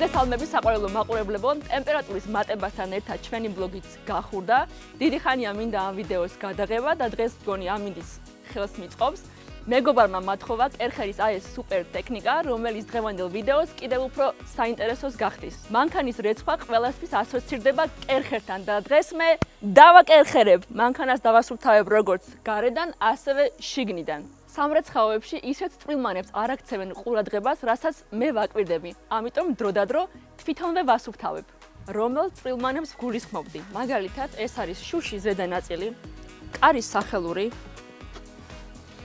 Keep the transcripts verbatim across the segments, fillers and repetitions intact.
მოგესალმებით საყვარელო მაყურებლებო, ტემპერატურის მატებასთან ერთად ჩვენი ბლოგიც გახურდა. დიდი ხანია მინდა ამ ვიდეოს გადაღება და დღეს გონი ამინდის ხელს მიწყობს. მეგობარმა მათხოვა კერხერის აი ეს სუპერ ტექნიკა, რომელიც დღევანდელ ვიდეოს კიდევ უფრო საინტერესოს გახდის. მანქანის რეცხვა ყველასთვის ასოცირდება კერხერთან და დღეს მე დავაკერხერებ. მანქანას დავასუფთავებ როგორც გარედან, ასევე შიგნიდან. სამრეცხაოებში ისეთ წვრილმანებს არ აქცევენ ყურადღებას, რასაც მე ვაკვირდები. ამიტომ დროდადრო თვითონვე ვასუფთავებ, რომელ წვრილმანებს გულისხმობდი. მაგალითად, ეს არის შუშის ზედა ნაწილი, კარის სახელური,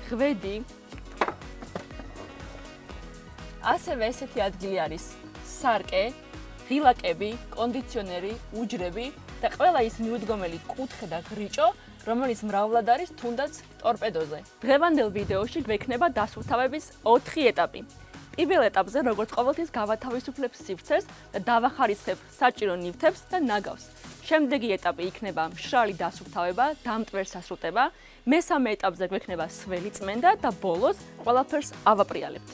ღვედი. ასევე ესეთი ადგილი არის სარკე, ღილაკები, კონდიციონერი, უჯრები და ყველა ის მიუდგომელი კუთხე და გრიჭო, რომელიც მრავლად არის თუნდაც ტორპედოზე. დღევანდელ ვიდეოში გვექნება დასუფთავების ოთხი ეტაპი. პირველ ეტაპზე როგორც ყოველთვის გავათავისუფლებ სივრცეს და დავახარისხებ საჭირო ნივთებს და ნაგავს. შემდეგი ეტაპი იქნება მშრალი დასუფთავება, დამტვერს ასრუტება. მესამე ეტაპზე გვექნება სველი წმენდა და ბოლოს ყველაფერს ავაპრიალებთ.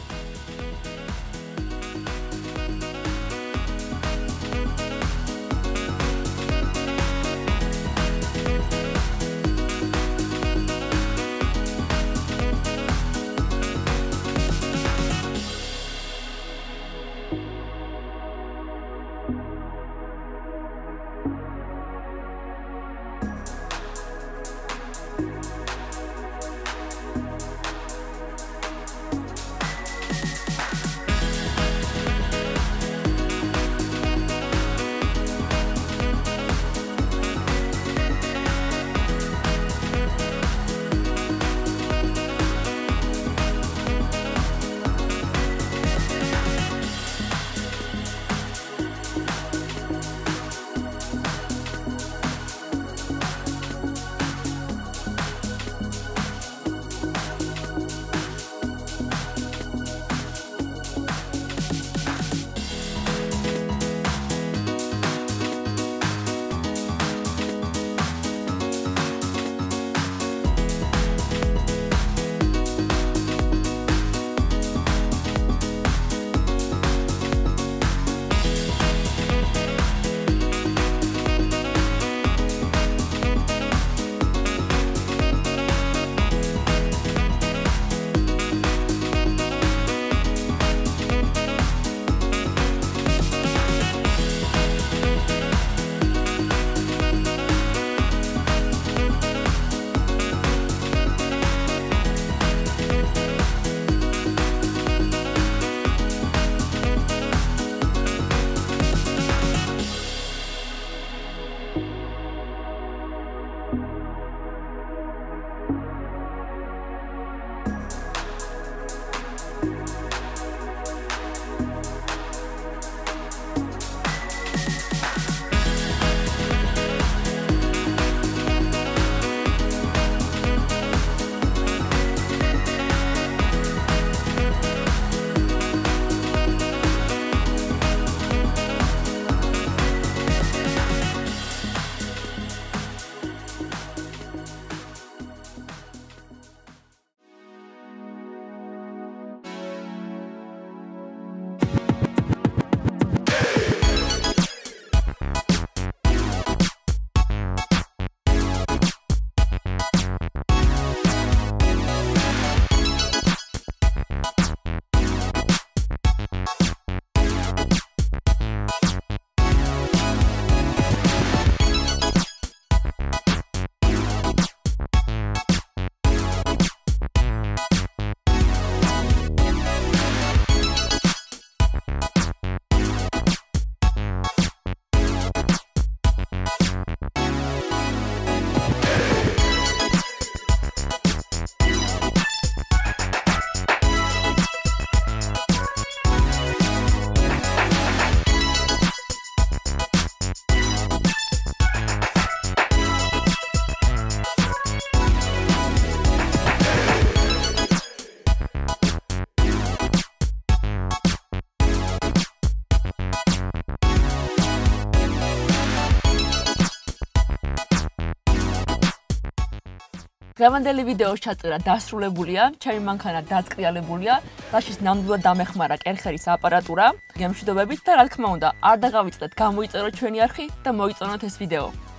დღევანდელი ვიდეო ჩაწერა დასრულებულია, ჩემი მანქანა დაწყრიალებულია, რაშიც ნამდვილად დამეხმარა კერხერის აპარატურა. გემშვიდობებით და რა თქმა უნდა, არ დაგავიწყდეთ, გამოიწეროთ ჩვენი არხი და მოიწონოთ ეს ვიდეო.